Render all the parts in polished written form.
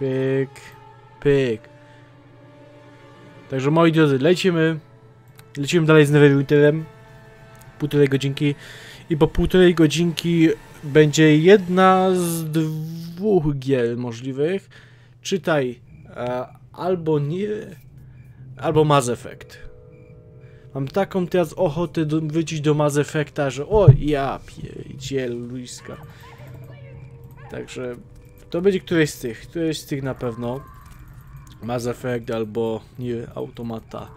Pyk, pyk. Także moi drodzy, lecimy. Lecimy dalej z Neverwinterem. Półtorej godzinki. I po półtorej godzinki będzie jedna z dwóch gier możliwych. Czytaj, albo nie, albo Mass Effect. Mam taką teraz ochotę wrócić do Mass Effecta, że o ja pierdzielujska. Także to będzie któreś z tych na pewno. Mass Effect albo Nier Automata.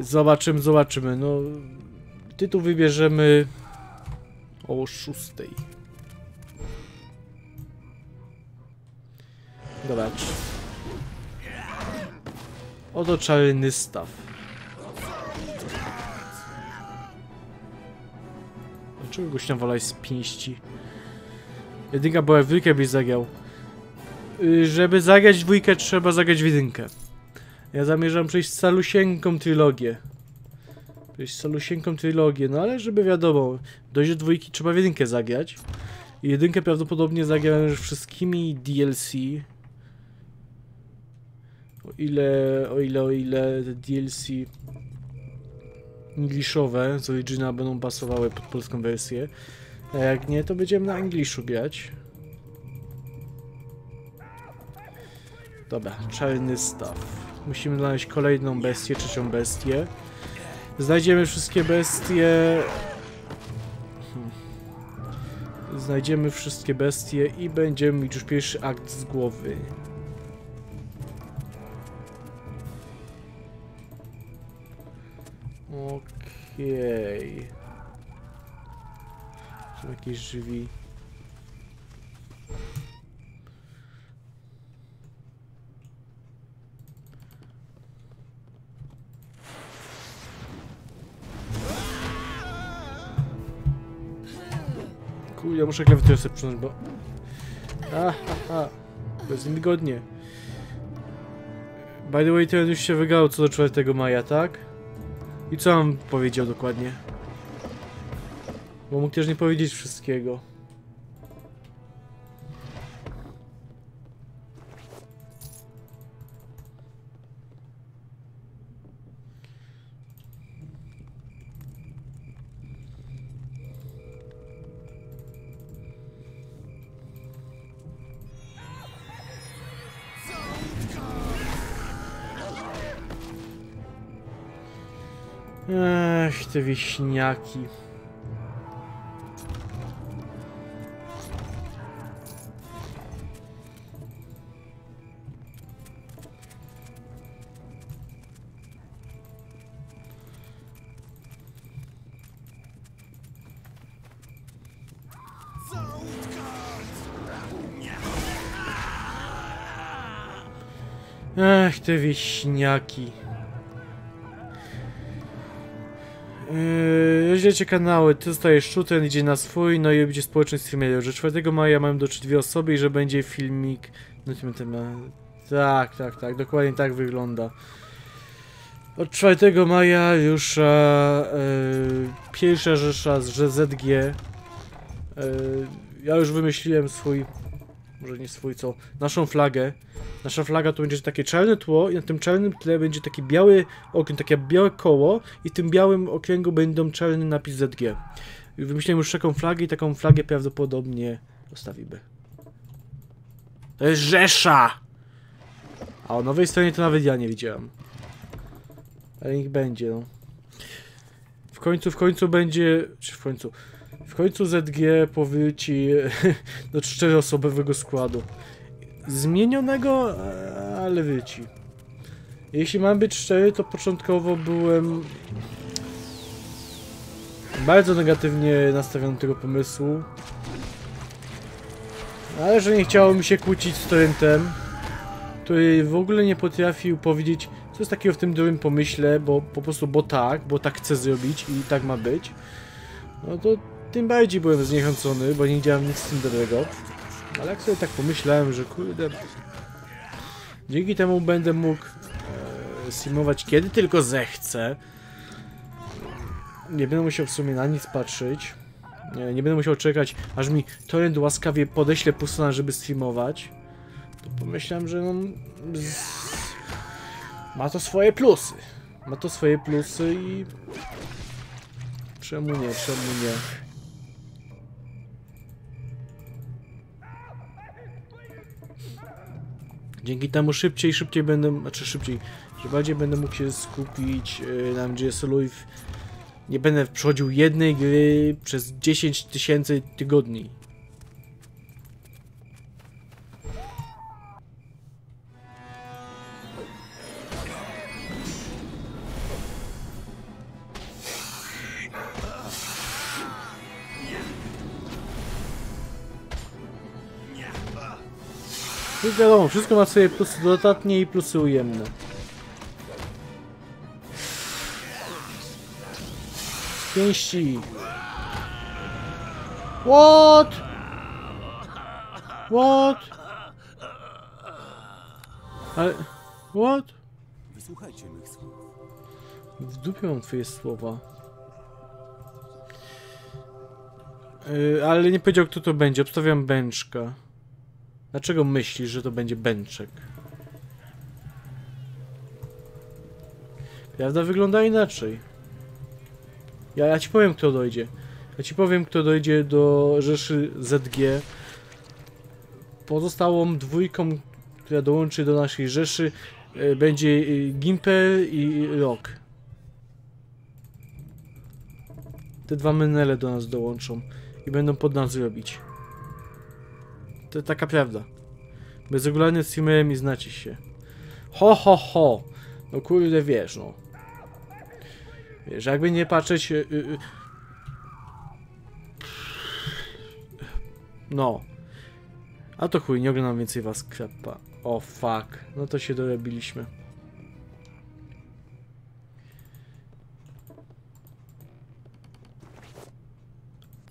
Zobaczymy, zobaczymy. No, tytuł wybierzemy o 6. Dobra. Oto czarny staw. Dlaczego goś tam walałeś z pięści? Jedynka była w dwójkę, byś zagrał. Żeby zagrać dwójkę, trzeba zagrać w jedynkę. Ja zamierzam przejść z salusieńką trylogię. No ale żeby wiadomo, dojść do dwójki, trzeba w jedynkę zagrać. I jedynkę prawdopodobnie zagrałem już wszystkimi DLC. O ile te DLC englishowe z Origina będą pasowały pod polską wersję. A jak nie, to będziemy na angliszu grać. Dobra, czarny staw. Musimy znaleźć kolejną bestię, trzecią bestię. Znajdziemy wszystkie bestie. Znajdziemy wszystkie bestie i będziemy mieć już pierwszy akt z głowy. Okej. Są jakieś żywi. Ja muszę klawiaturę sobie przyjąć, bo... To jest niewygodnie. By the way, ten już się wygrał co do 4 maja, tak? I co on powiedział dokładnie? Bo mógł też nie powiedzieć wszystkiego. Ech, te wieśniaki. Rozdzielcie kanały, ty zostajesz szutem, idzie na swój, no i będzie społeczność streamerów, że 4 maja mają dotrzeć 2 osoby i że będzie filmik na tym temat. Tak, dokładnie tak wygląda. Od 4 maja już pierwsza rzesza z RZG. Ja już wymyśliłem swój, może nie swój, co, naszą flagę. Nasza flaga to będzie takie czarne tło i na tym czarnym tle będzie taki biały okręg, takie białe koło i w tym białym okręgu będą czarny napis ZG. Wymyśliłem już taką flagę i taką flagę prawdopodobnie zostawimy. To jest rzesza! A o nowej stronie to nawet ja nie widziałem. Ale niech będzie, no. W końcu będzie... Czy w końcu... W końcu ZG powróci do 4-osobowego składu. Zmienionego, ale wiecie. Jeśli mam być szczery, to początkowo byłem bardzo negatywnie nastawiony do tego pomysłu. Ale że nie chciało mi się kłócić z Torrentem, który w ogóle nie potrafił powiedzieć, co jest takiego w tym drugim pomyśle, bo po prostu, bo tak chcę zrobić i tak ma być. No to tym bardziej byłem zniechęcony, bo nie widziałem nic z tym dobrego. Ale jak sobie tak pomyślałem, że kurde... Dzięki temu będę mógł streamować kiedy tylko zechcę. Nie będę musiał w sumie na nic patrzeć. Nie będę musiał czekać, aż mi Torrent łaskawie podeśle personel, żeby streamować. pomyślałem, że no, ma to swoje plusy. Ma to swoje plusy i... Czemu nie, czemu nie? Dzięki temu szybciej będę... Znaczy szybciej... Że bardziej będę mógł się skupić na MGSL-u i nie będę przechodził jednej gry przez 10 tysięcy tygodni. I wiadomo, wszystko ma swoje plusy dodatnie i plusy ujemne. Pięści. What? What? Ale... What? Wysłuchajcie mych słów. W dupie mam twoje słowa. Ale nie powiedział, kto to będzie. Obstawiam Bęczka. Dlaczego myślisz, że to będzie Bęczek? Prawda wygląda inaczej. Ja ci powiem, kto dojdzie. Ja ci powiem, kto dojdzie do Rzeszy ZG. Pozostałą dwójką, która dołączy do naszej Rzeszy, będzie Gimper i Rock. Te dwa menele do nas dołączą i będą pod nas robić. To taka prawda. Bez regularnym streamerem i znacie się. Ho, ho, ho. No kurde, wiesz, no. Wiesz, jakby nie patrzeć... No. A to chuj, nie oglądam więcej was, krapa. O, fuck. No to się dorobiliśmy.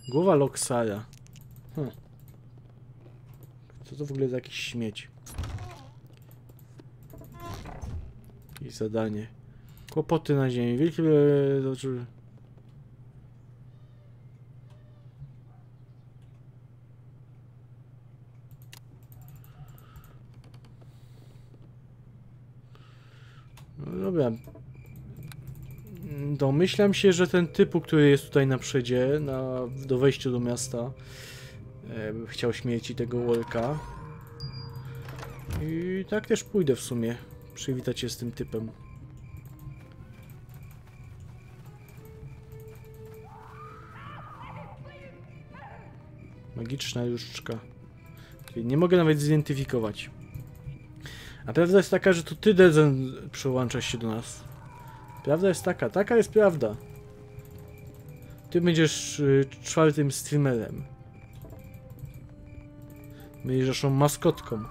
Głowa Loksara. Hm. Co to w ogóle za jakiś śmieć? I zadanie. Kłopoty na ziemi. Wielkie... No dobra. Domyślam się, że ten typu, który jest tutaj na przedzie, do wejścia do miasta, chciał śmierci tego Wolka. I tak też pójdę w sumie. Przywitać się z tym typem. Magiczna różdżka. Nie mogę nawet zidentyfikować. A prawda jest taka, że to ty, Dezen, przyłączasz się do nas. Prawda jest taka. Taka jest prawda. Ty będziesz czwartym streamerem. Będziesz naszą maskotką.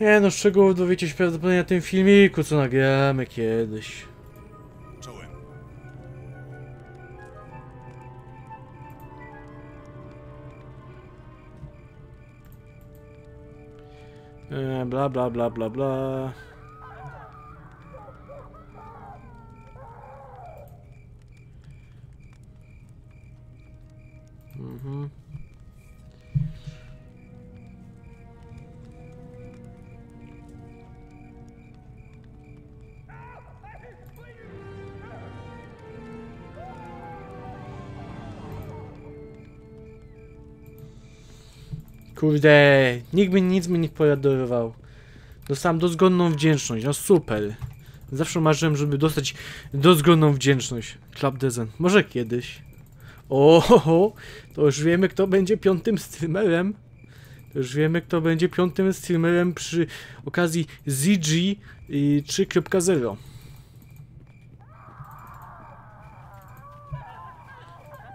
Nie no, szczegółów dowiecie się prawdopodobnie na tym filmiku, co nagramy kiedyś. Bla bla bla bla bla. Mhm. Kurde, nikt mi nic nie podarował. Dostałem dozgonną wdzięczność, no super. Zawsze marzyłem, żeby dostać dozgonną wdzięczność. Klap Dezen, może kiedyś. Oho, to już wiemy, kto będzie piątym streamerem. To już wiemy, kto będzie piątym streamerem przy okazji ZG 3.0.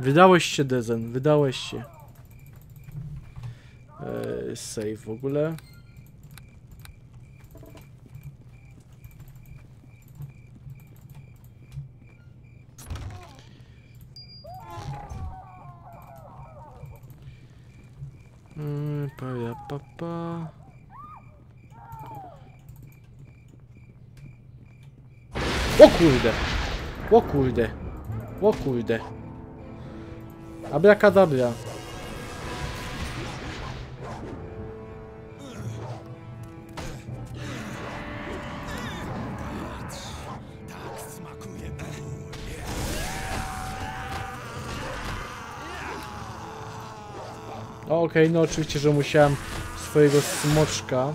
Wydałeś się, Dezen, wydałeś się. Save w ogóle. Papa. O kurde! O kurde! O kurde! Abrakadabra. Okej, no oczywiście, że musiałem swojego smoczka.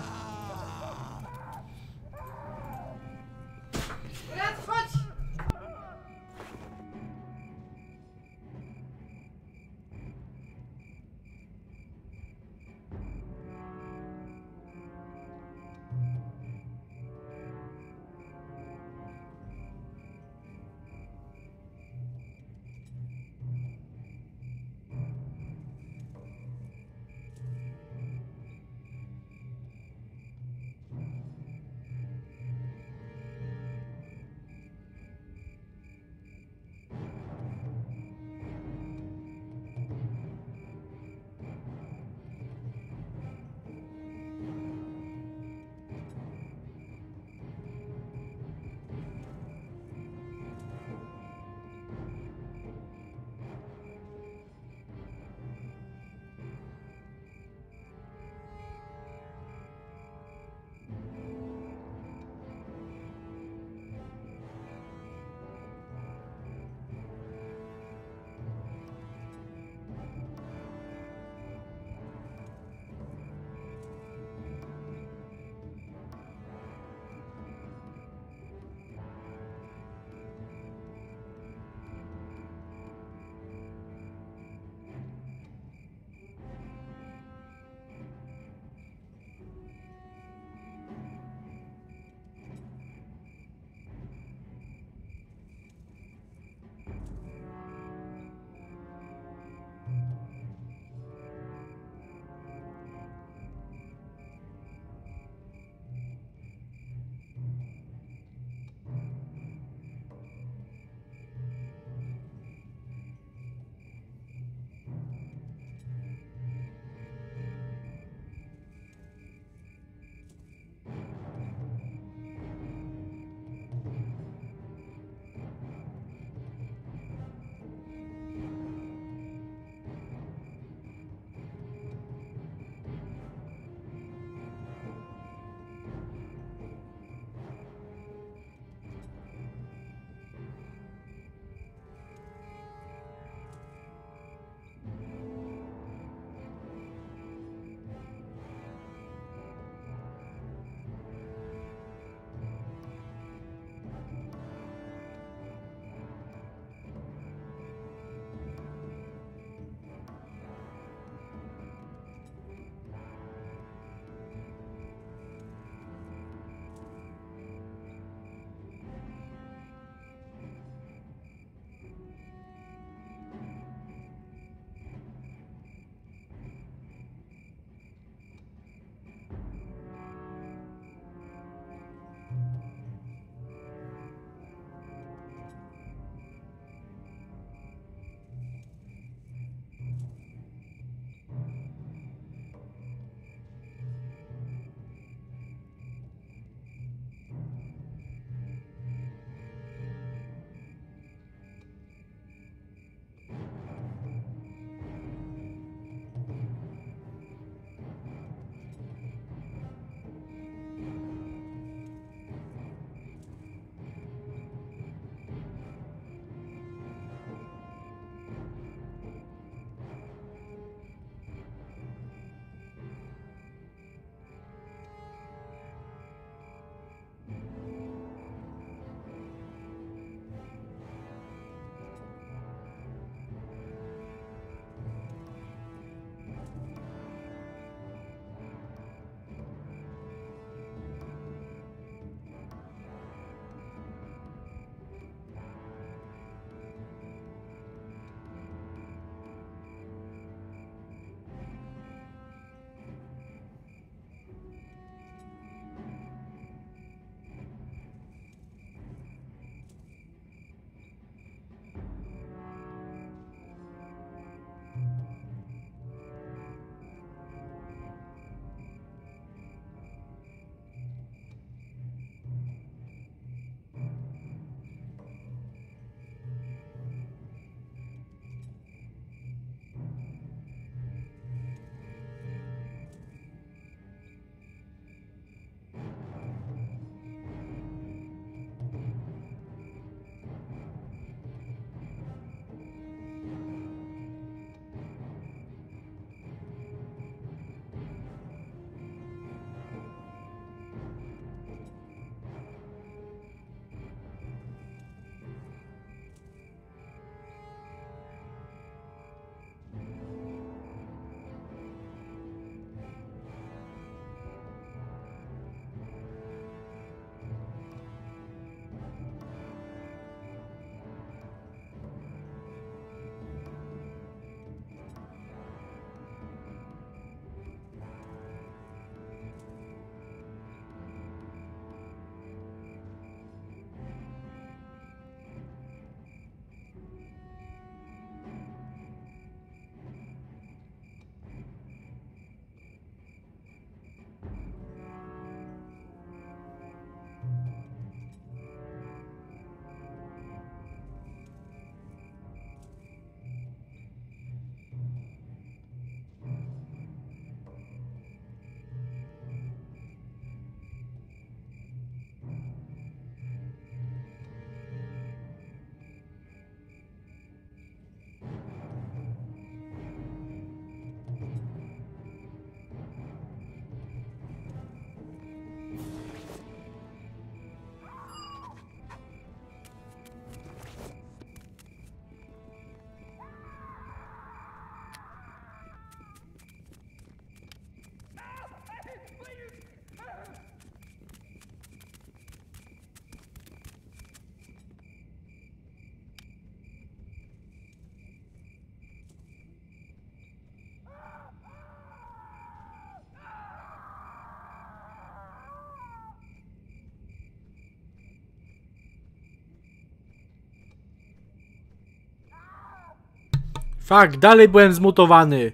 Fuck, dalej byłem zmutowany.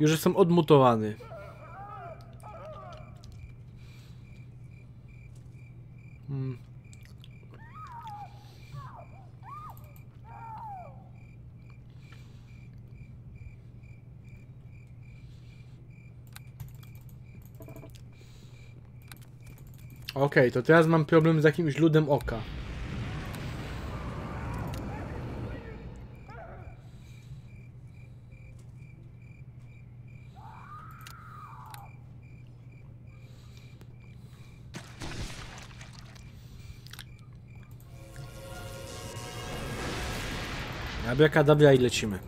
Już jestem odmutowany. Okej, to teraz mam problem z jakimś ludem oka. Abrakadabra i lecimy.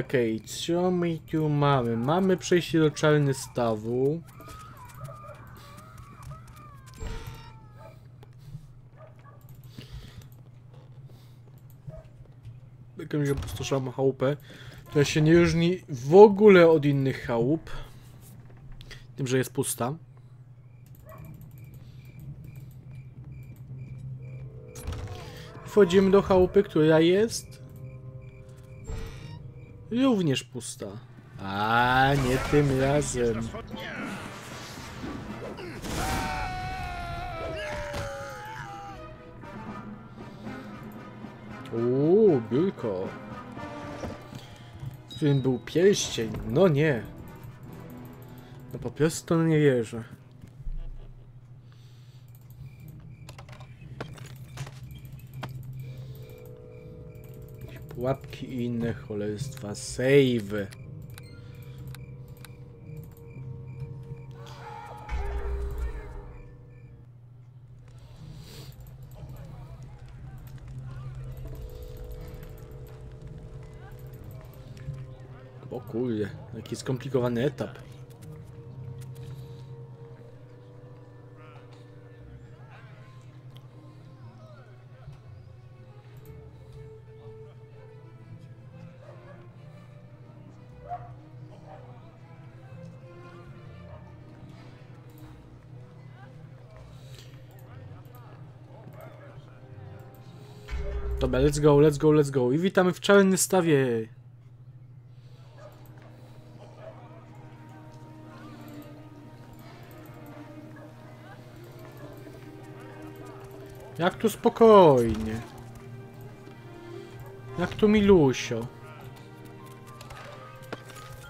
Okej, co my tu mamy? Mamy przejście do czarny stawu. Jakąś opustoszałam chałupę. To się nie różni w ogóle od innych chałup. Tym, że jest pusta. Wchodzimy do chałupy, która jest również pusta. A nie tym razem. Uuu, biurko. W którym był pierścień. No nie. No po prostu nie wierzę. Łapki i inne cholerstwa. Save. O kurde, jaki skomplikowany etap. Dobra, let's go, let's go, let's go. I witamy w czarnym stawie. Jak tu spokojnie. Jak tu milusio.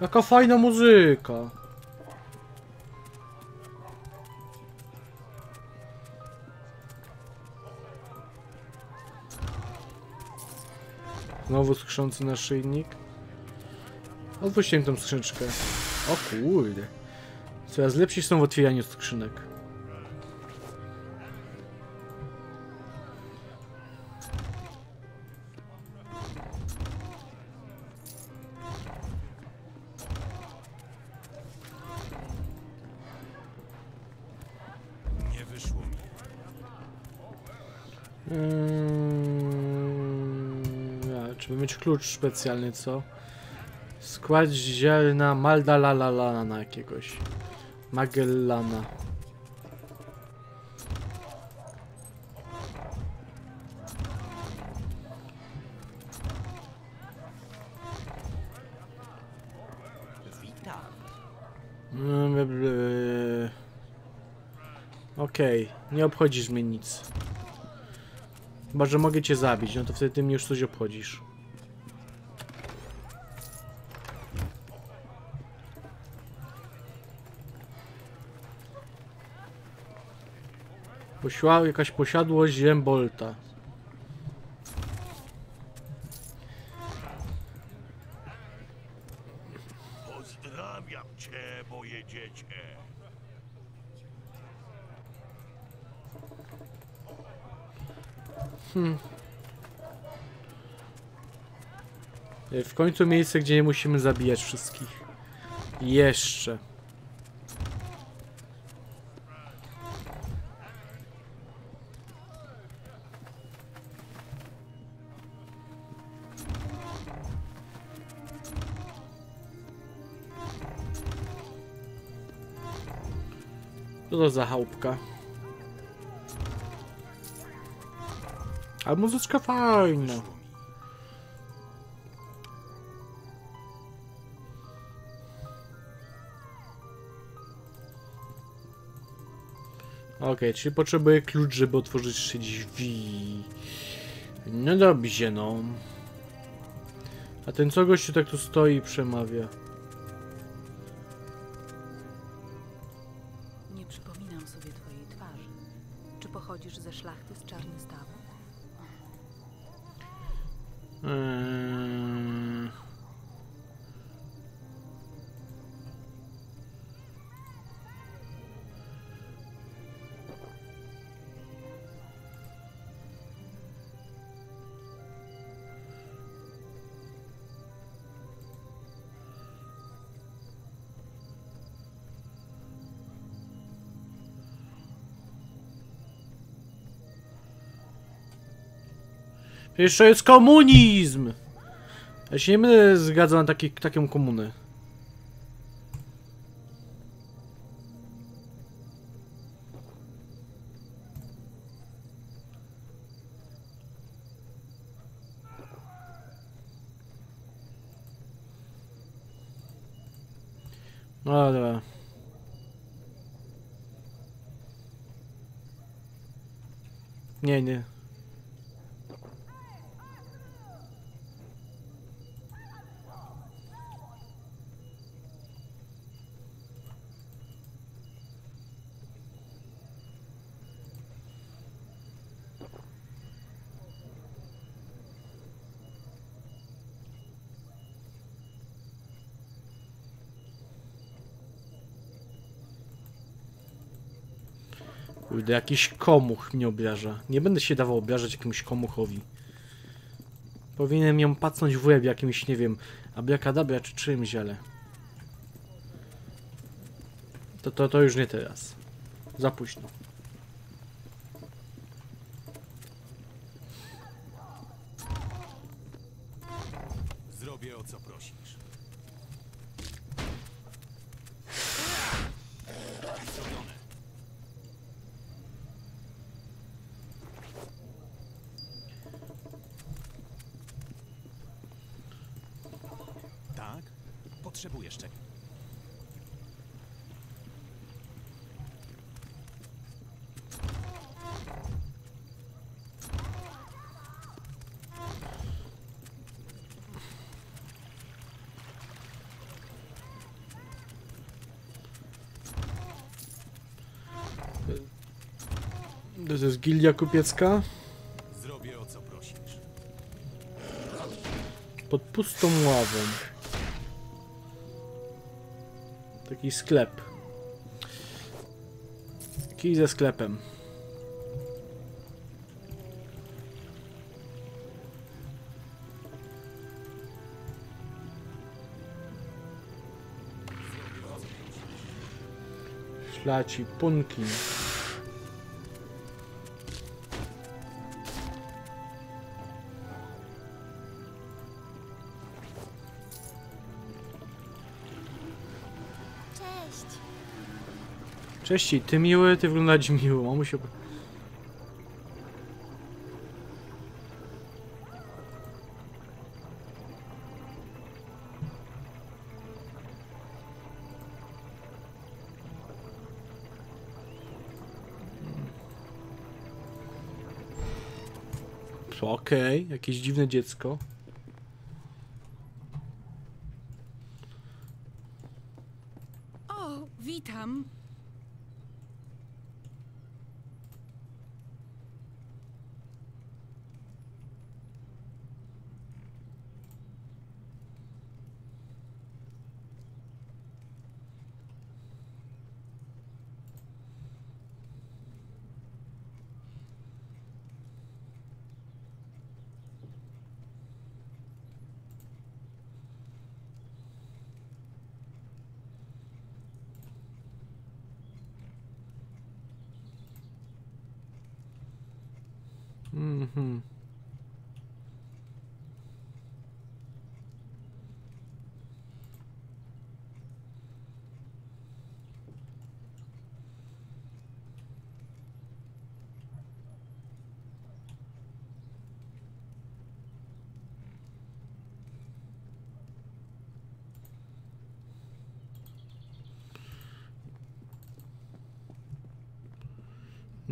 Jaka fajna muzyka. Znowu skrzący naszyjnik. Odpuściłem tą skrzyneczkę. O kurde. Coraz lepsi są w otwieraniu skrzynek. Nie wyszło mi. Żeby mieć klucz specjalny, co? Skład zielna Magellana na jakiegoś. Magellana. Okej, nie obchodzisz mnie nic. Chyba, że mogę cię zabić, no to wtedy ty mnie już coś obchodzisz. Jakaś posiadłość Rembolta. Pozdrawiam cię, moje dziecię. W końcu miejsce, gdzie nie musimy zabijać wszystkich. Jeszcze. Co to za chałupka? A muzyczka fajna. Okej, czyli potrzebuję klucz, żeby otworzyć się drzwi. No dobrze, no. A ten co gościu tak tu stoi i przemawia? Nie przypominam sobie twojej twarzy. Czy pochodzisz ze szlachty z Czarnym Stawem? Przecież to jest komunizm! Ja się nie będę zgadzał na taką komunę. No dobra. Nie, nie. Kurde, jakiś komuch mnie obraża. Nie będę się dawał obrażać jakimś komuchowi. Powinienem ją pacnąć w łeb jakimś, nie wiem, abrakadabra czy czymś, ale... To już nie teraz. Za późno. Zrobię, o co prosisz. Potrzebujesz czegoś. To jest gildia kupiecka. Zrobię, o co prosisz. Pod pustą ławą. Taki sklep. Kij ze sklepem. Szlaci, punki. Cześć, ty miły, ty wyglądać miło, mamusiu. Okej, jakieś dziwne dziecko. O, witam.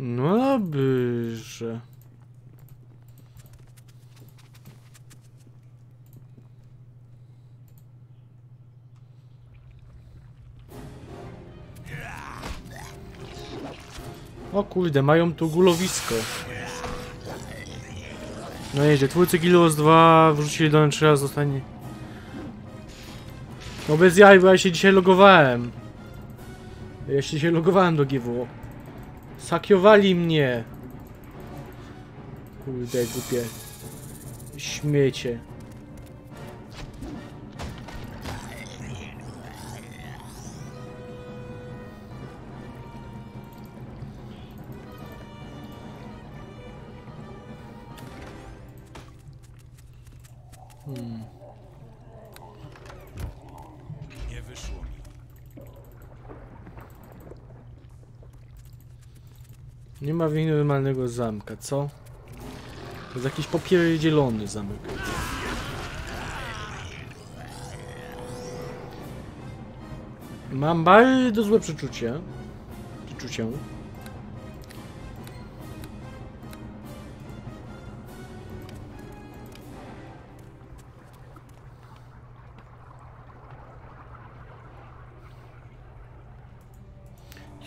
No dobrze. O kurde, mają tu gulowisko. No jedzie, twórcy Gilos 2 wrzucili do nas 3 razy, zostanie. No bez jaj, bo ja się dzisiaj logowałem. Ja się dzisiaj logowałem do GW. Sakiowali mnie. Kurde, głupie śmiecie. Nie wyszło mi. Nie ma winy normalnego zamka, co? To jest jakiś popierdzielony zamek. Mam bardzo złe przeczucie.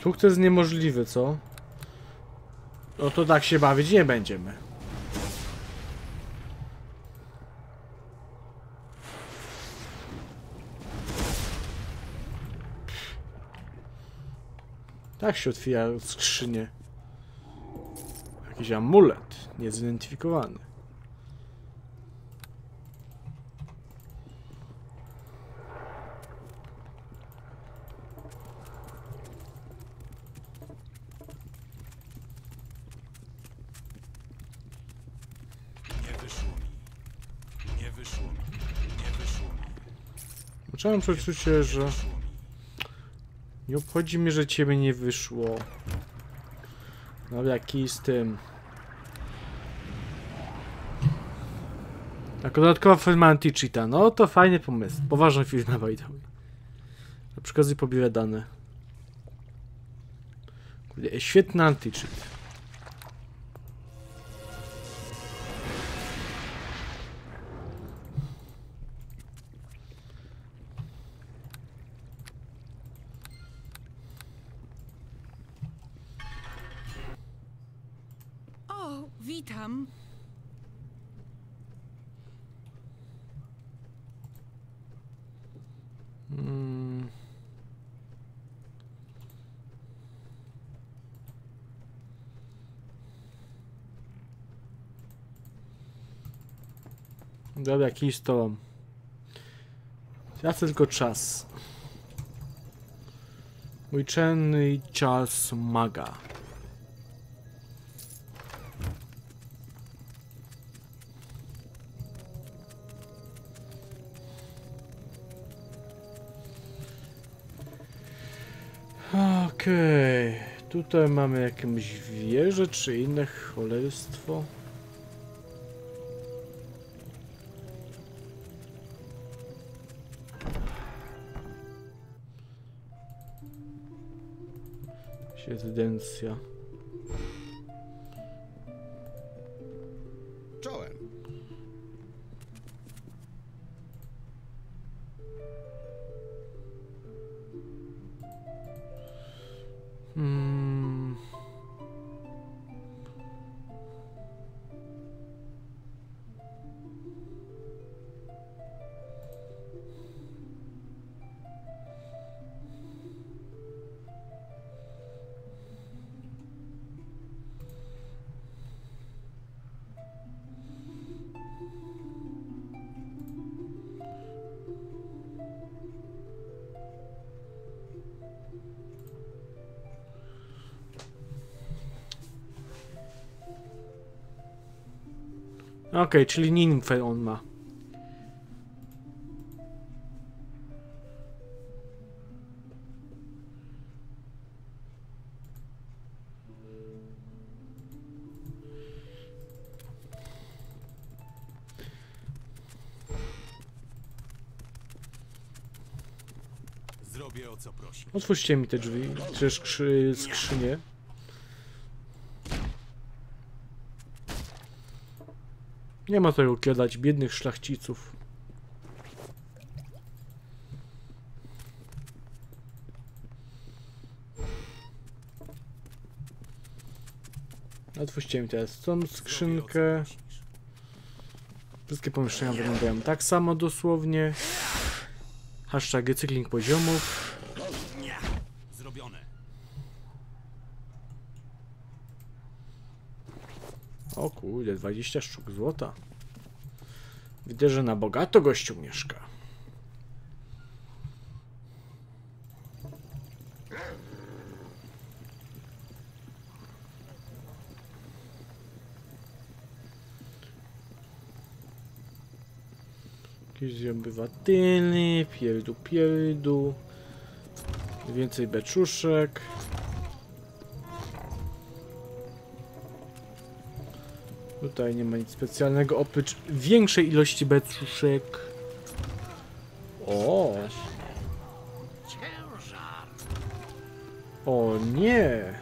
Sukces niemożliwy, co? No to tak się bawić nie będziemy. Tak się otwiera skrzynię. Jakiś amulet niezidentyfikowany. Mam przeczucie, że nie obchodzi mnie, że ciebie nie wyszło. No jaki z tym? Jako dodatkowa firma anti-cheata. No to fajny pomysł. Poważna firma, by the way. Na przykład pobiera dane. Świetny anti-cheat. Witam. Dobra, jakiś to. Ja chcę tylko czas. Mój cenny czas maga. Okej, tutaj mamy jakąś wieżę czy inne cholerstwo. Rezydencja. Czołem. Okej, czyli nimfę on ma. Zrobię o co prosi. Otwórzcie mi te drzwi, czy skrzynię. Nie ma tego gadać, biednych szlachciców. Otwórzcie mi teraz tą skrzynkę. Wszystkie pomieszczenia wyglądają tak samo dosłownie. Hashtag cykling poziomów. Zrobione. O kurde, 20 sztuk złota. Widzę, że na bogato gościu mieszka. Jakieś obywateli, pierdu. Więcej beczuszek. Tutaj nie ma nic specjalnego, oprócz większej ilości beczuszek. O! O nie!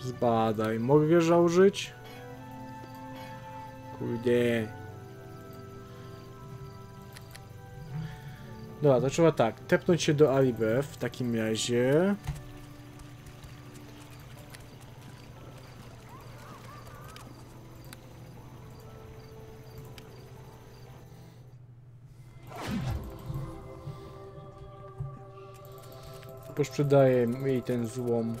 Zbadaj, mogę wieża użyć? Kurde. Dobra, to trzeba tak, tepnąć się do Alibe w takim razie. Posprzedaję jej ten złom.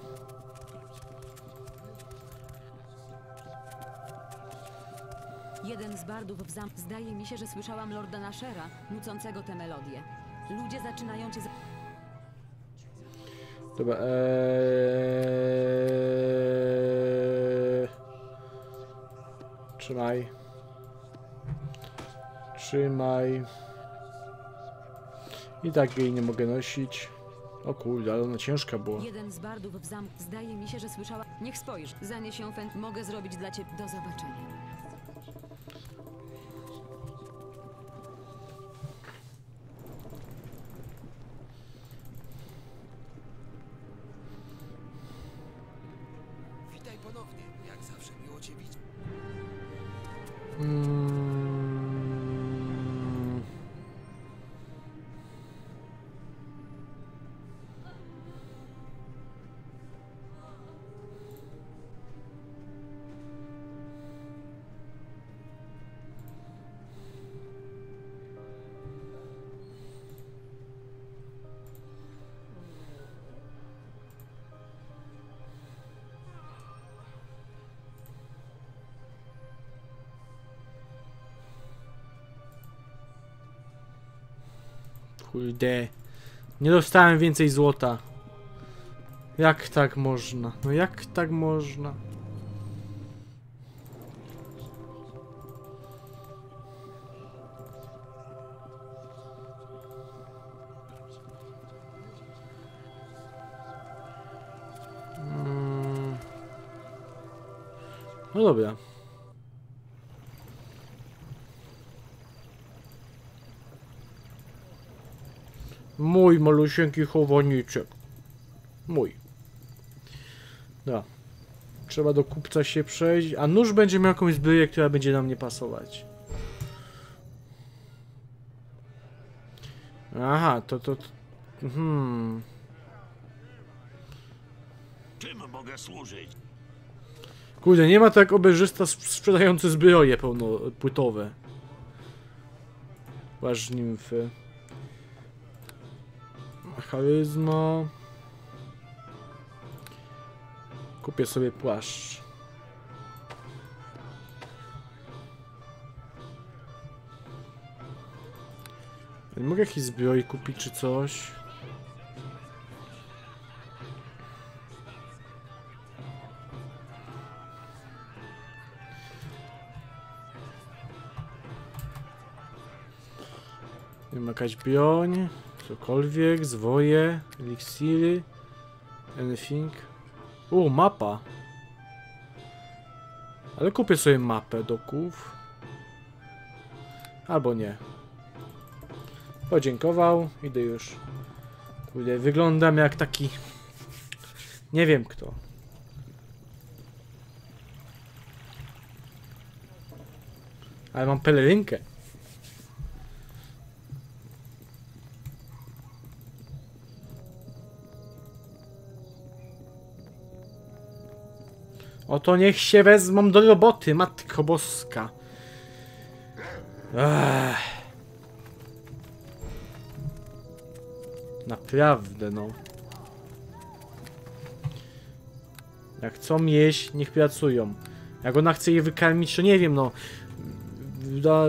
Jeden z bardów w zamku. Zdaje mi się, że słyszałam Lorda Nashera nucącego te melodie. Ludzie zaczynają cię... Dobra, Trzymaj. Trzymaj. I tak jej nie mogę nosić. O kurde, ale ona ciężka była. Jeden z bardów w zamku. Zdaje mi się, że słyszałam... Niech spojrz. Zanieś ją fent. Mogę zrobić dla ciebie. Do zobaczenia. Kurde. Nie dostałem więcej złota. Jak tak można? No jak tak można? No dobra. Mój malusieńki chowaniczek. Mój. No. Trzeba do kupca się przejść. A nóż będzie miał jakąś zbroję, która będzie nam nie pasować. Aha, to... Czym mogę służyć? Kurde, nie ma tak obejrzysta sprzedający zbroje pełnopłytowe. Wasz nimfy. Charyzma. Kupię sobie płaszcz. Nie mogę jakiejś zbroi kupić czy coś? Nie ma jakaś broń. Cokolwiek, zwoje, eliksiry, anything. Mapa. Ale kupię sobie mapę do kół. Albo nie. Podziękował, idę już. Kurde, wyglądam jak taki Nie wiem kto. Ale mam pelerynkę. Oto niech się wezmą do roboty, Matko Boska. Ech. Naprawdę no. Jak chcą jeść, niech pracują. Jak ona chce je wykarmić, to nie wiem no.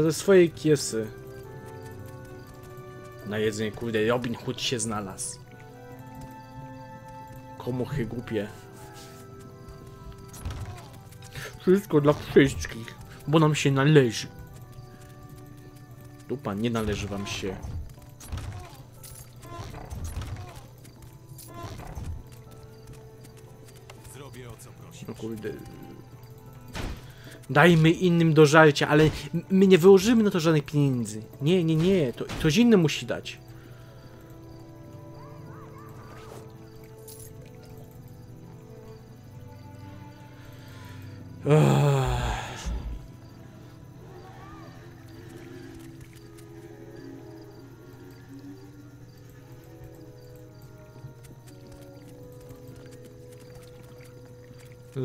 Ze swojej kiesy. Na jedzenie, kurde, Robin Hood się znalazł. Komuchy głupie. Wszystko dla wszystkich, bo nam się należy. Dupa, nie należy wam się. Zrobię, o co prosisz. No kurde. Dajmy innym do żarcia, ale my nie wyłożymy na to żadnych pieniędzy. Nie, nie, nie. To ktoś inny musi dać.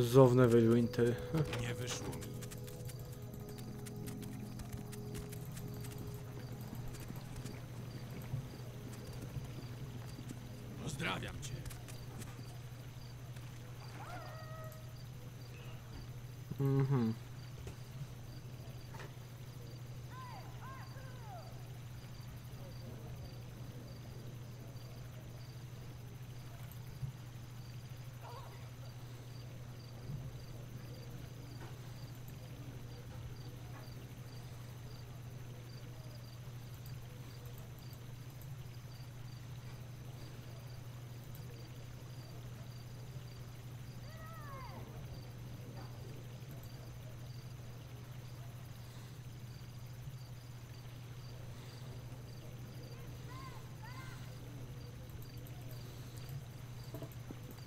Zowne Neverwinter. Nie wyszło mi. Pozdrawiam cię. Mhm.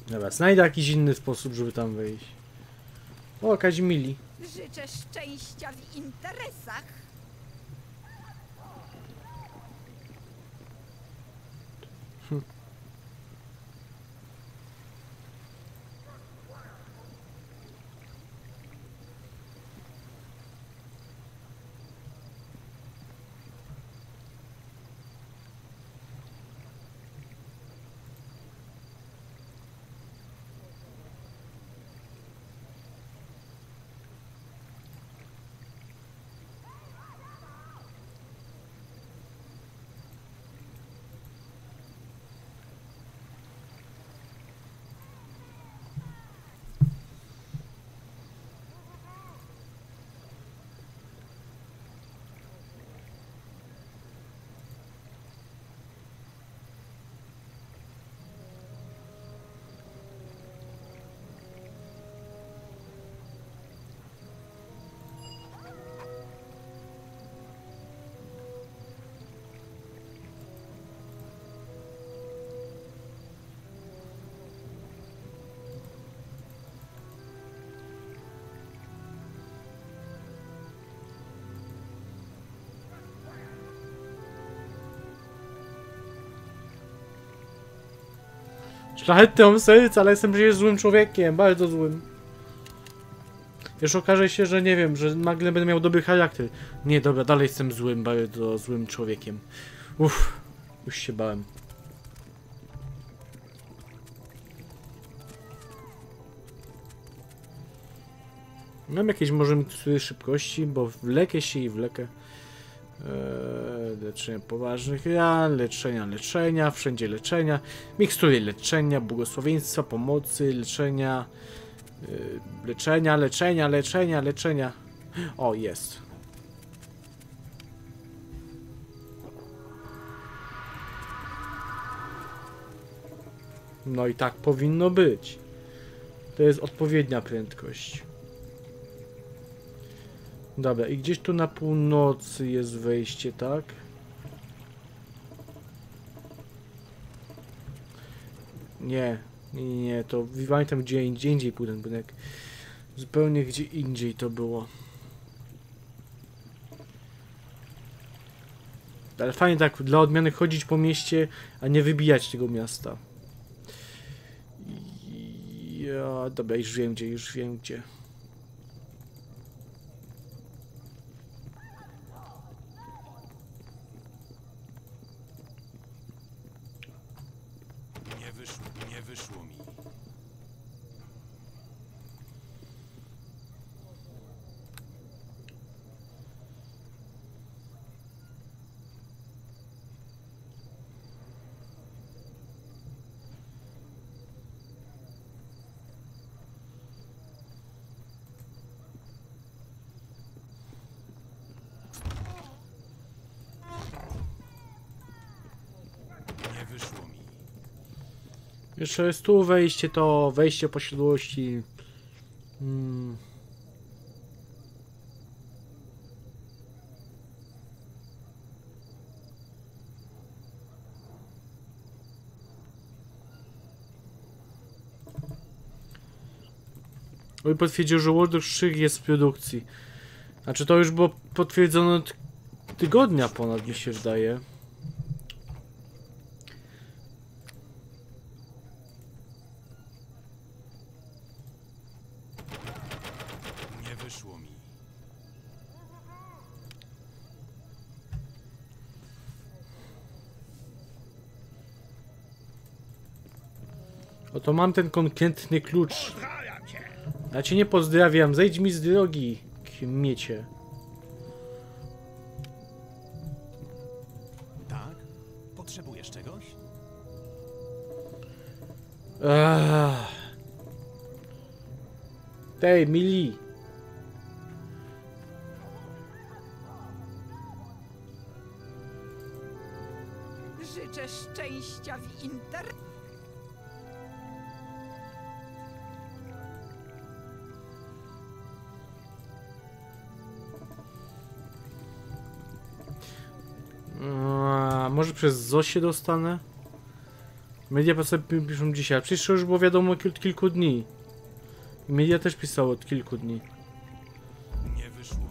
Dobra, znajdę jakiś inny sposób, żeby tam wyjść. O, Kazimili. Życzę szczęścia w interesach. Szlachetne mam serce, ale jestem przecież złym człowiekiem, bardzo złym. Już okaże się, że nie wiem, że nagle będę miał dobry charakter. Nie, dobra, dalej jestem złym, bardzo złym człowiekiem. Uff, już się bałem. Mam jakieś może szybkości, bo wlekę się i wlekę. Leczenie poważnych ran, leczenia, wszędzie leczenia, mikstury leczenia, błogosławieństwa, pomocy, leczenia. O, jest. No i tak powinno być. To jest odpowiednia prędkość. Dobra, i gdzieś tu na północy jest wejście, tak? Nie, Nie, to pamiętam gdzie indziej był ten budynek. Zupełnie gdzie indziej to było. Ale fajnie tak dla odmiany chodzić po mieście, a nie wybijać tego miasta. Ja, dobra, już wiem gdzie, już wiem gdzie. Nie wyszło mi. Jeszcze jest tu wejście, to wejście posiadłości. Oj, potwierdził, że World of 3 jest w produkcji. Znaczy to już było potwierdzone od tygodnia ponad, mi się wydaje. To mam ten konkretny klucz. Ja cię nie pozdrawiam, zejdź mi z drogi, kmiecie. Tak? Potrzebujesz czegoś? Tej, mili. Życzę szczęścia w internecie. Może przez Zosię dostanę? Media po sobie piszą dzisiaj, przecież już było wiadomo od kilku dni. Media też pisało od kilku dni. Nie wyszło mi.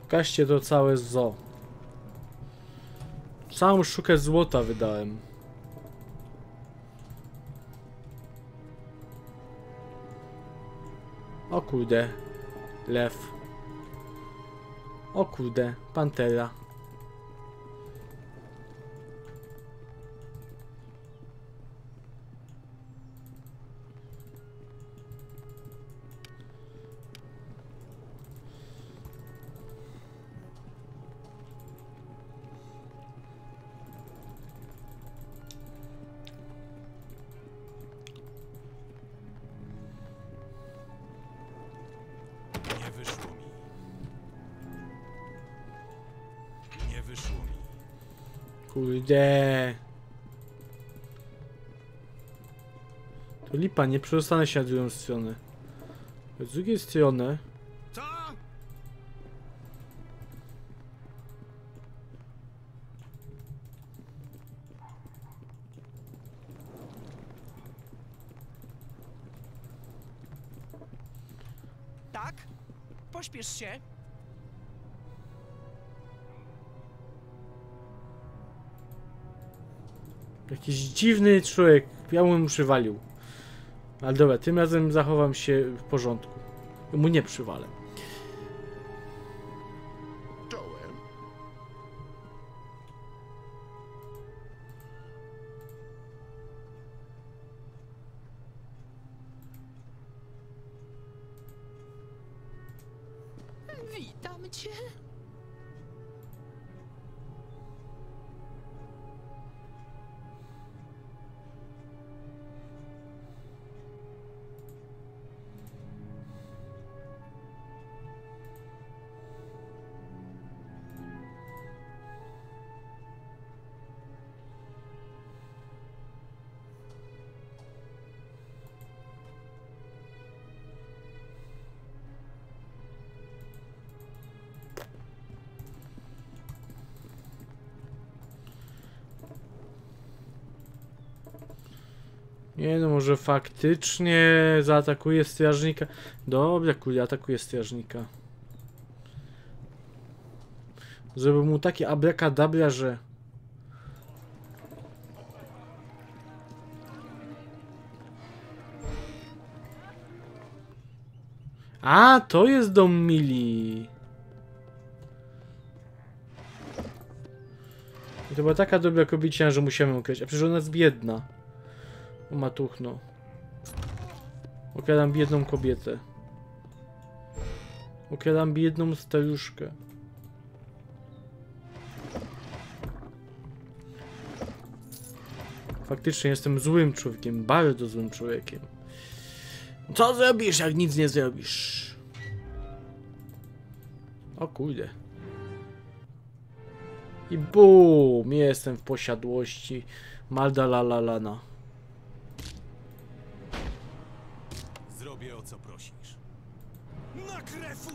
Pokażcie to całe zoo. Całą sztukę złota wydałem. O kurde, lew. O kurde, pantera. Kurde. To lipa, nie przestanę się na drugą stronę. Z drugiej strony. Co? Tak? Pośpiesz się. Jakiś dziwny człowiek, ja mu przywalił. Ale dobra, tym razem zachowam się w porządku. Mu nie przywalę. Czołem. Witam cię. Nie no, może faktycznie zaatakuje strażnika. Dobra, kurde, atakuje strażnika. Zrobił mu takie abrakadabra, że... A, to jest dom Mili. I to była taka dobra kobiecina, że musimy ukryć. A przecież ona jest biedna. O matuchno. Okradam biedną kobietę. Okradam biedną staruszkę. Faktycznie jestem złym człowiekiem, bardzo złym człowiekiem. Co zrobisz, jak nic nie zrobisz? O kurde. I bum! Jestem w posiadłości Magdalalana. Zrobię, o co prosisz. Na krew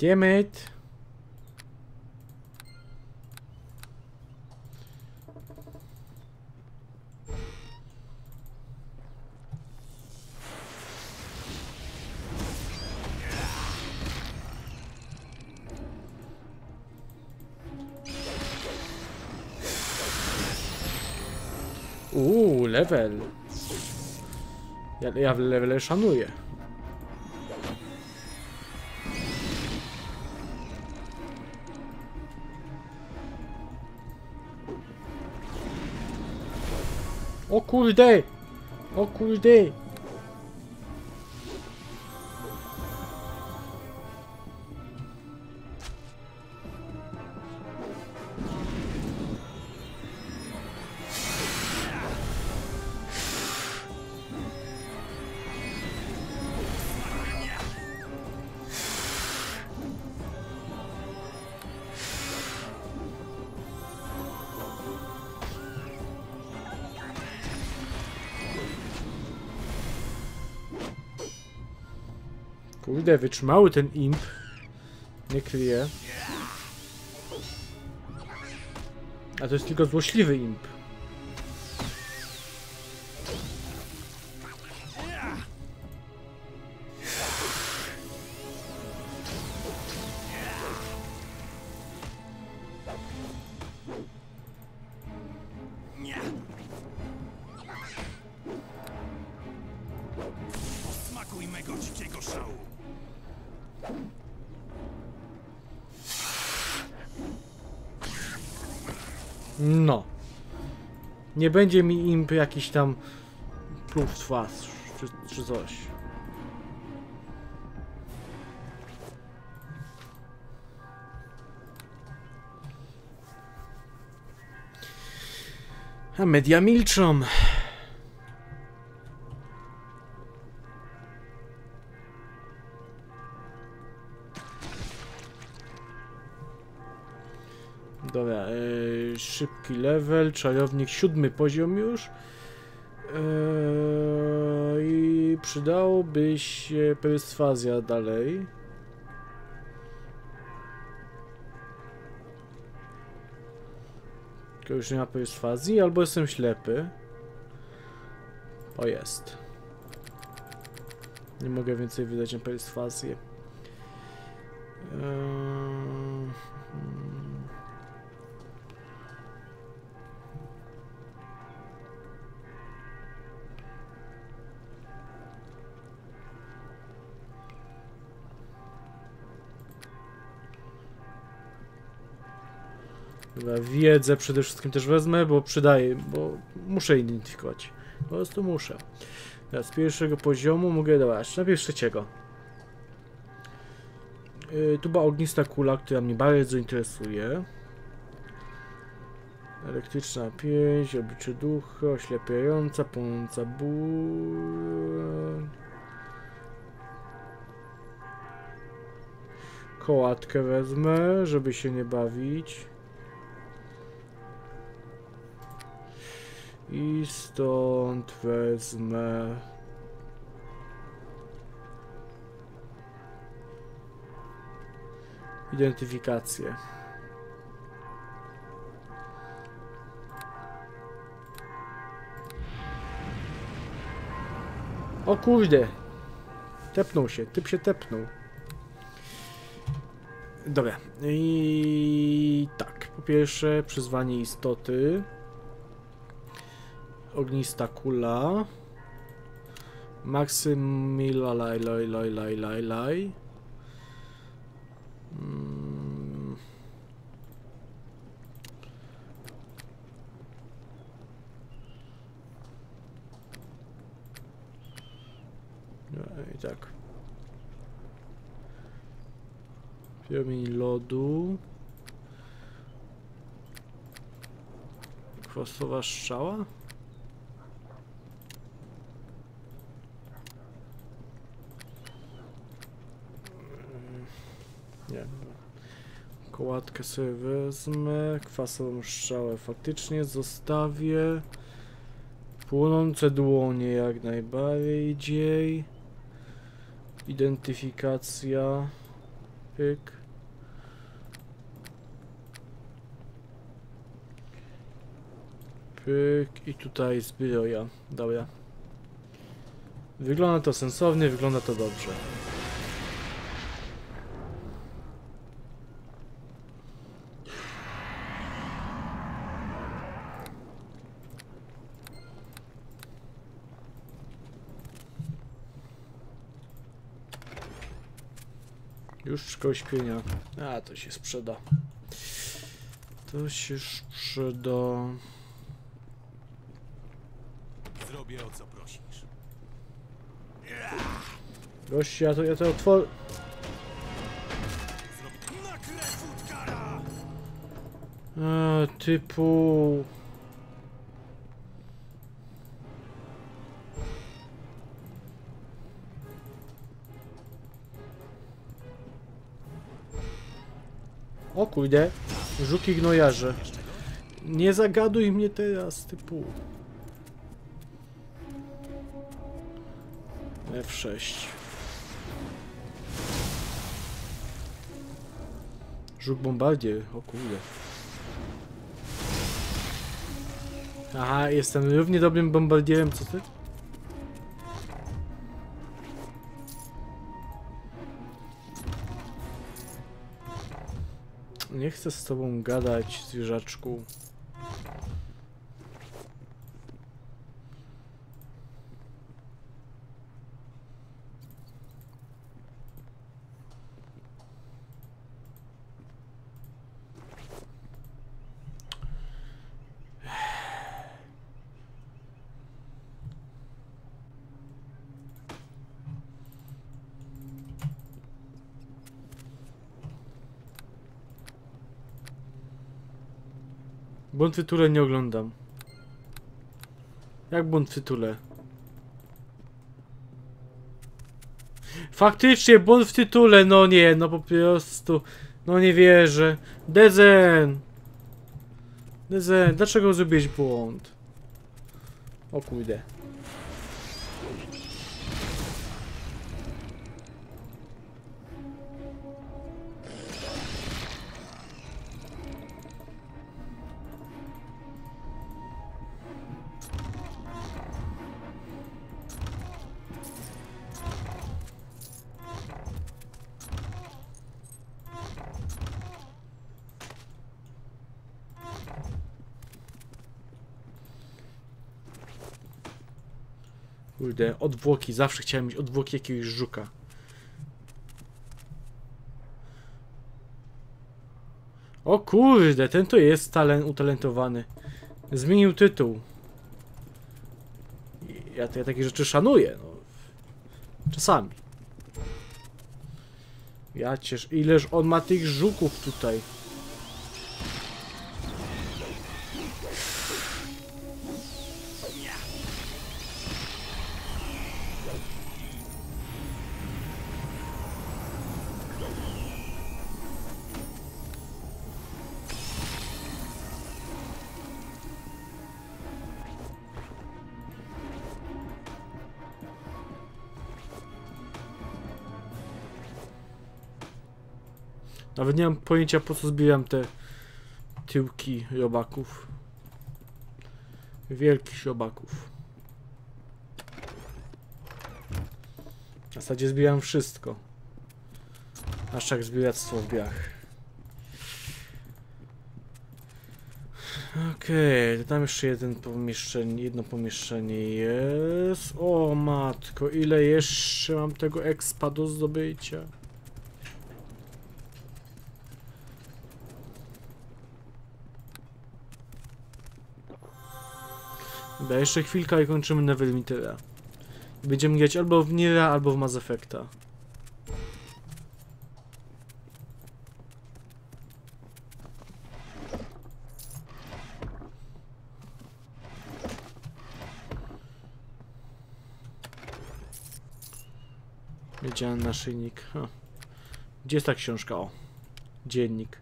Damn it. Level. Ja level szanuję. O kurde! O kurde! Kurde, wytrzymały ten imp. Nie kryje. A to jest tylko złośliwy imp. Posmakuj mego dzikiego szału. No. Nie będzie mi imp jakiś tam pluł w twarz, czy coś. A media milczą. Dobra, szybki level, czarownik 7. poziom już. I przydałoby się perswazja dalej. Tylko już nie ma perswazji, albo jestem ślepy. O, jest. Nie mogę więcej wydać na perswazję. Wiedzę przede wszystkim też wezmę, bo przydaje, bo muszę identyfikować. Po prostu muszę. Z pierwszego poziomu mogę dawać. Najpierw trzeciego. Tu była ognista kula, która mnie bardzo interesuje. Elektryczna pięść, oblicze ducha, oślepiająca, płonąca burę. Kołatkę wezmę, żeby się nie bawić. I stąd wezmę... identyfikację. O kurde! Tepnął się, typ się tepnął. Dobra, i tak, po pierwsze przyzwanie istoty. Ognista kula. Maksymila laj. No i tak. Pierścień lodu. Kwasowa strzała. Nie. Kołatkę sobie wezmę. Kwasową strzałę faktycznie zostawię. Płonące dłonie jak najbardziej. Identyfikacja. Pyk. Pyk. I tutaj zbroja. Dobra. Wygląda to sensownie, wygląda to dobrze. Już szkoła śpienia. A, to się sprzeda. To się sprzeda. Zrobię, o co prosisz. Gość, ja to otworzę. Typu... O kurde, żuki gnojarze. Nie zagaduj mnie teraz, typu. F6. Żuk bombardier, o kurde. Aha, jestem równie dobrym bombardierem, co ty? Nie chcę z tobą gadać, zwierzaczku. Błąd w tytule nie oglądam. Jak błąd w tytule? Faktycznie błąd w tytule, no nie, no po prostu. No nie wierzę. Dezen! Dezen, dlaczego zrobiłeś błąd? O kurde. Kurde, odwłoki, zawsze chciałem mieć odwłoki jakiegoś żuka. O kurde, ten to jest utalentowany. Zmienił tytuł. ja takie rzeczy szanuję, no. Czasami. Ja cież, ileż on ma tych żuków tutaj. Nawet nie mam pojęcia, po co zbijam te tyłki robaków. Wielkich robaków. W zasadzie zbijam wszystko. Aż jak zbieractwo w biach. Okej, to tam jeszcze jedno pomieszczenie jest. O matko, ile jeszcze mam tego expa do zdobycia. Da jeszcze chwilkę i kończymy Neverwintera. Będziemy grać albo w Nira, albo w Mass Effecta. Wiedziałem naszyjnik. Ha. Gdzie jest ta książka? O. Dziennik.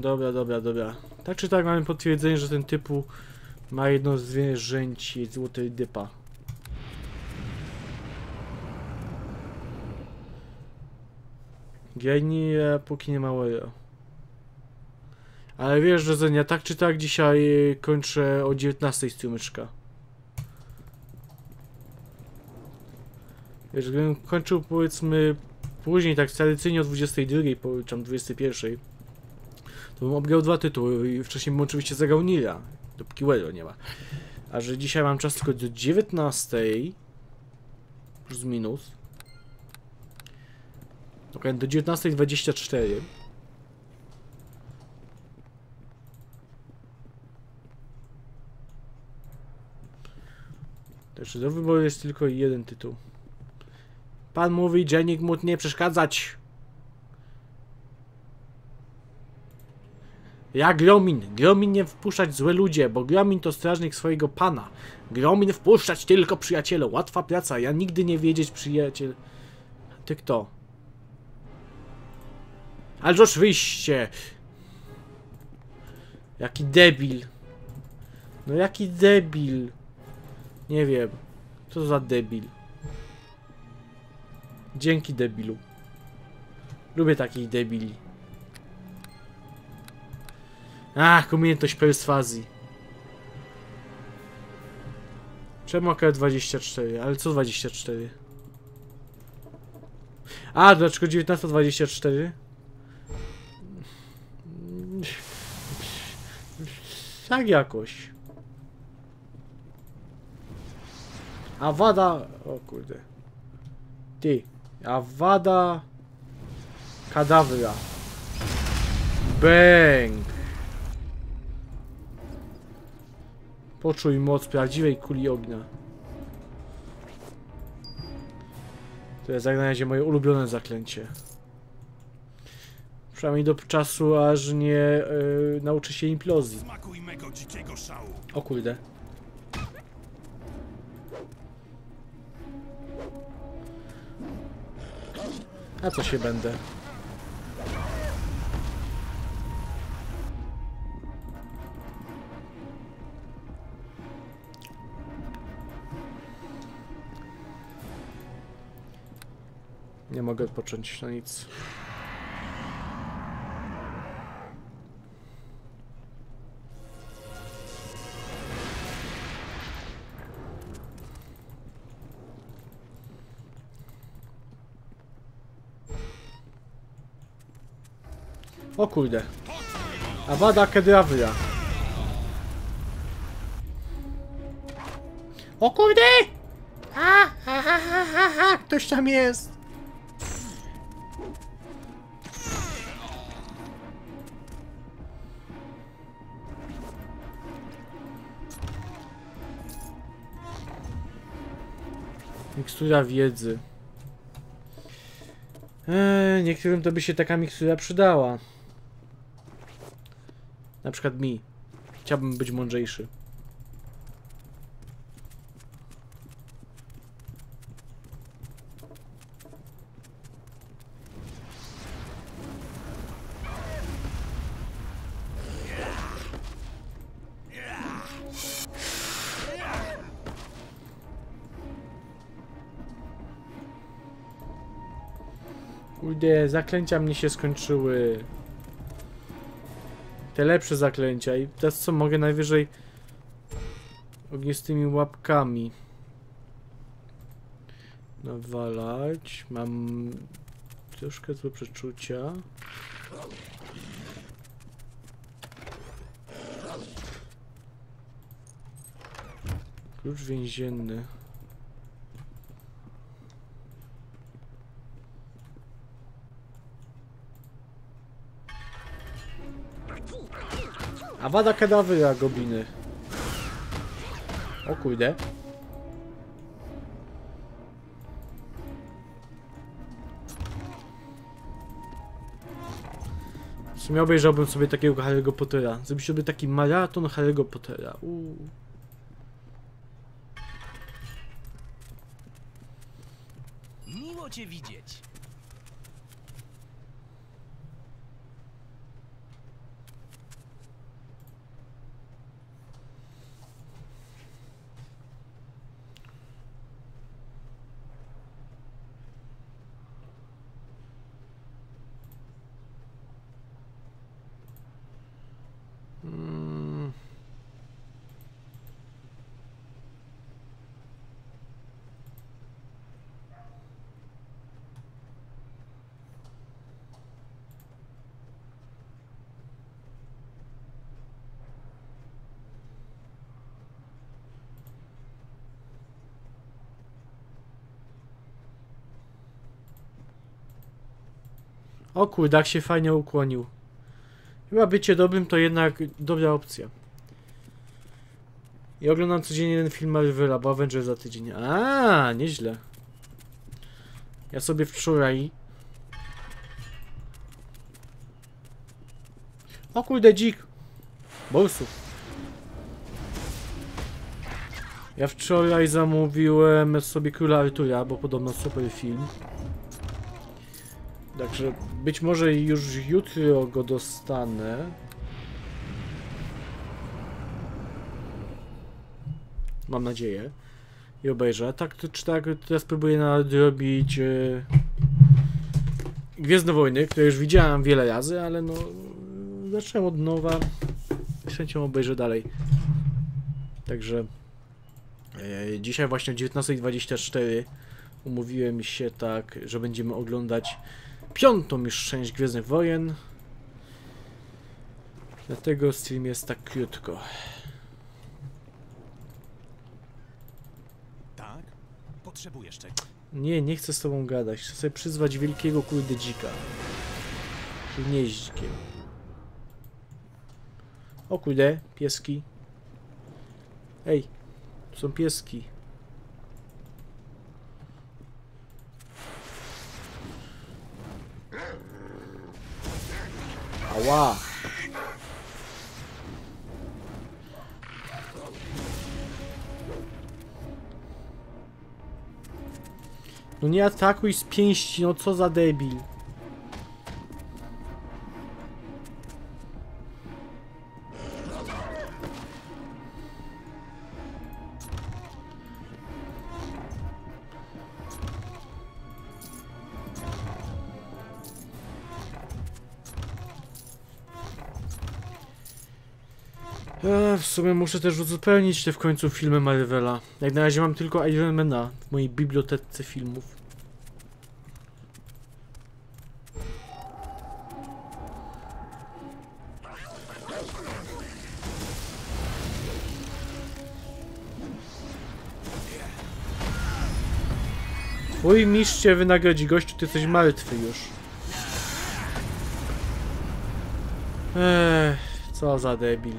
Dobra. Tak czy tak mamy potwierdzenie, że ten typu ma jedno zwierzęcie, złoty dypa. Geni, póki nie ma Wario. Ale wiesz, że Zenia, tak czy tak dzisiaj kończę o 19 strumyczka. Wiesz, gdybym kończył powiedzmy później, tak tradycyjnie o 22, tam 21. To bym obgrał 2 tytuły i wcześniej bym oczywiście zagrał Nila, dopóki Welo nie ma. A że dzisiaj mam czas tylko do 19:00 plus minus. Ok, do 19:24. Także do wyboru jest tylko jeden tytuł. Pan mówi, że nikt mu nie przeszkadzać. Ja Gromin! Gromin nie wpuszczać złe ludzie, bo Gromin to strażnik swojego pana. Gromin wpuszczać tylko przyjaciele. Łatwa praca, ja nigdy nie wiedzieć przyjaciel... Ty kto? Ależ oczywiście! Jaki debil! No jaki debil! Nie wiem, co za debil. Dzięki debilu. Lubię takich debili. Ach, umiejętność perswazji. Czemu akurat 24? Ale co 24? A, dlaczego 19:24? Tak jakoś. Awada... O kurde. Ty. Awada... Kadawra. Bęk. Poczuj moc prawdziwej kuli ognia. To jest jak na razie moje ulubione zaklęcie. Przynajmniej do czasu, aż nie nauczę się implozji. O kurde. A co się będę? Nie mogę odpocząć na nic. O kurde. Avada Kedavra. O kurde! Ktoś tam jest! Mikstura wiedzy. Niektórym to by się taka mikstura przydała. Na przykład mi. Chciałbym być mądrzejszy. Kurde, zaklęcia mnie się skończyły. Te lepsze zaklęcia i teraz co mogę najwyżej ognistymi łapkami nawalać. Mam troszkę złe przeczucia. Klucz więzienny. Avada Kedavra, gobliny. O kurde. W sumie obejrzałbym sobie takiego Harry'ego Pottera. Zrobić sobie taki maraton Harry'ego Pottera. Miło cię widzieć. O kurde, jak się fajnie ukłonił. Chyba bycie dobrym to jednak dobra opcja. I oglądam codziennie jeden film Marvela, bo Avengers za tydzień. Aaa, nieźle. Ja sobie wczoraj... O kurde, dzik. Borsu. Ja wczoraj zamówiłem sobie Króla Artura, bo podobno super film. Także być może już jutro go dostanę. Mam nadzieję. I obejrzę. Tak czy tak, teraz próbuję nadrobić Gwiezdne Wojny, które już widziałem wiele razy, ale no... Zacząłem od nowa. Z chęcią obejrzę dalej. Także... dzisiaj właśnie o 19:24 umówiłem się tak, że będziemy oglądać 5. już część Gwiezdnych Wojen. Dlatego stream jest tak krótko. Tak? Potrzebujesz czegoś? Nie, nie chcę z tobą gadać. Chcę sobie przyzwać wielkiego kurde dzika. Czyli nie z dzikiem. O kurde, pieski. Ej, tu są pieski. Ała! No nie atakuj z pięści, no co za debil. W sumie muszę też uzupełnić te w końcu filmy Marvela. Jak na razie mam tylko Iron Mana w mojej bibliotece filmów. Twój mistrz cię wynagrodzi, gościu, ty jesteś martwy już. Co za debil.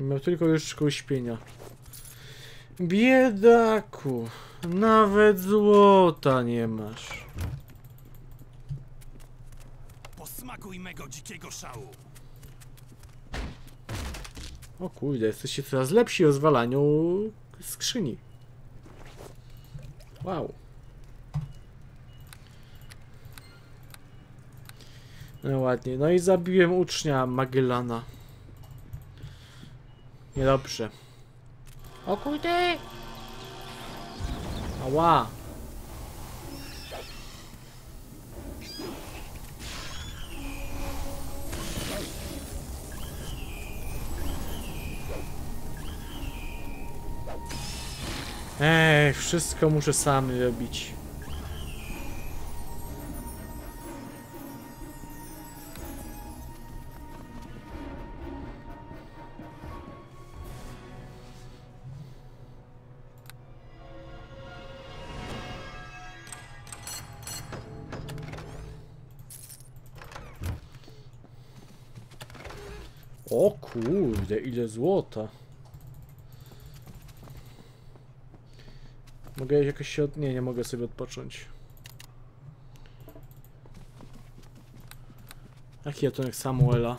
Miał tylko już kośpienia. Biedaku, nawet złota nie masz. Posmakuj mego dzikiego szału. O kurde, jesteście coraz lepsi o zwalaniu skrzyni. Wow. No ładnie, no i zabiłem ucznia Magellana. Niedobrze. O kurde! Ała! Ej, wszystko muszę sam robić. O kurde, ile złota. Mogę jakoś się od... Nie, nie mogę sobie odpocząć. Jaki atonek Samuela?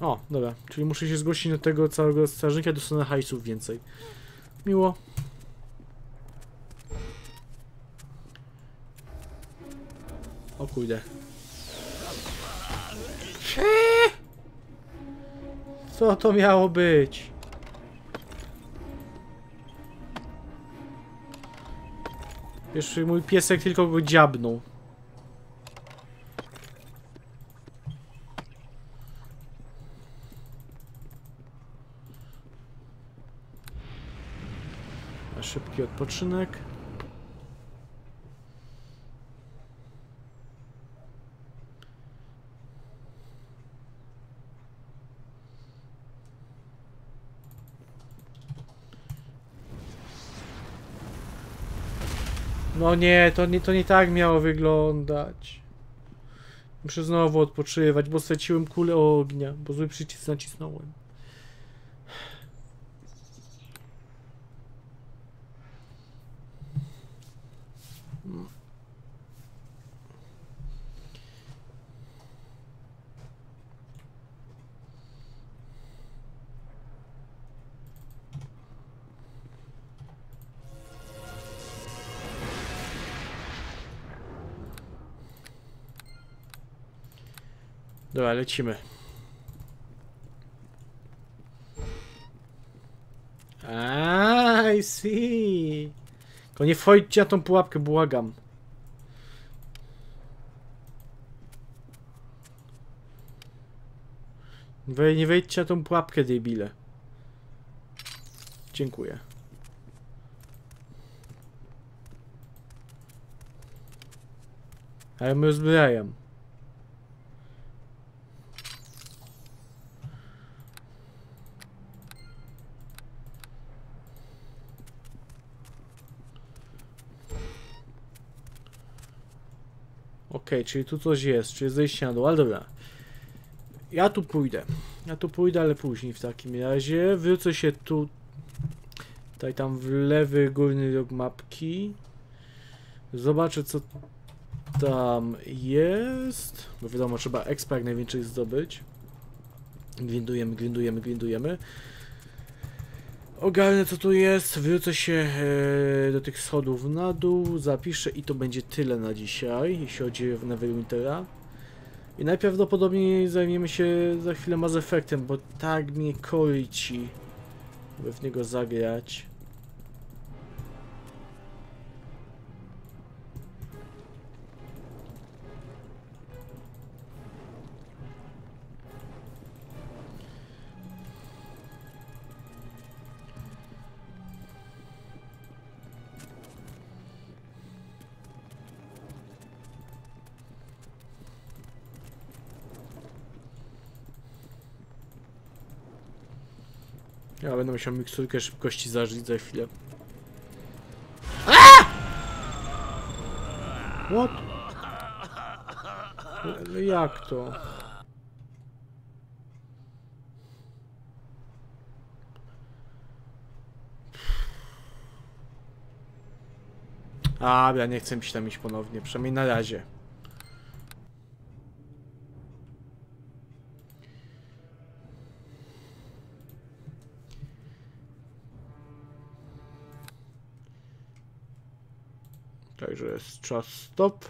O, dobra, czyli muszę się zgłosić do tego całego strażnika, dostanę hajsów więcej. Miło. O kurde. Co to miało być? Wiesz, mój piesek tylko go dziabnął. A szybki odpoczynek. No nie, to nie tak miało wyglądać. Muszę znowu odpoczywać, bo straciłem kulę ognia, bo zły przycisk nacisnąłem. Dobra, lecimy. I see. Tylko nie wchodźcie na tą pułapkę, błagam. Nie wejdźcie na tą pułapkę, debile. Dziękuję. Ale my uzbrajam. Okej, czyli tu coś jest, czyli zejście na dół, ale dobra. Ja tu pójdę, ale później w takim razie. Wrócę się tu... Tutaj tam w lewy górny róg mapki. Zobaczę co tam jest. Bo wiadomo, trzeba expa jak najwięcej zdobyć. Grindujemy. Ogarnę co tu jest, wrócę się do tych schodów na dół, zapiszę i to będzie tyle na dzisiaj, jeśli chodzi o Neverwintera. I najprawdopodobniej zajmiemy się za chwilę Mass Effectem, bo tak mnie korci, by w niego zagrać. Ja będę musiał miksturkę szybkości zażyć za chwilę. What? No, jak to? A, ja nie chcę mi się tam iść ponownie, przynajmniej na razie. Także jest czas stop.